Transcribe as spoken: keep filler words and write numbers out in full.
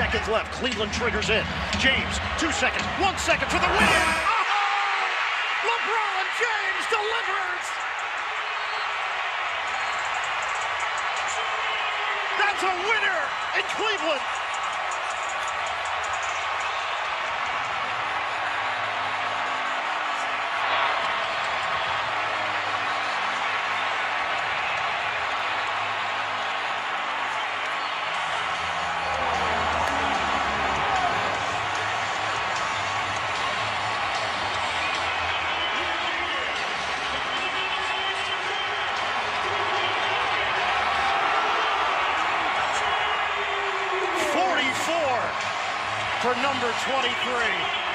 seconds left. Cleveland triggers in. James, two seconds, one second for the win. Oh! LeBron James delivers. That's a winner in Cleveland. For number twenty-three.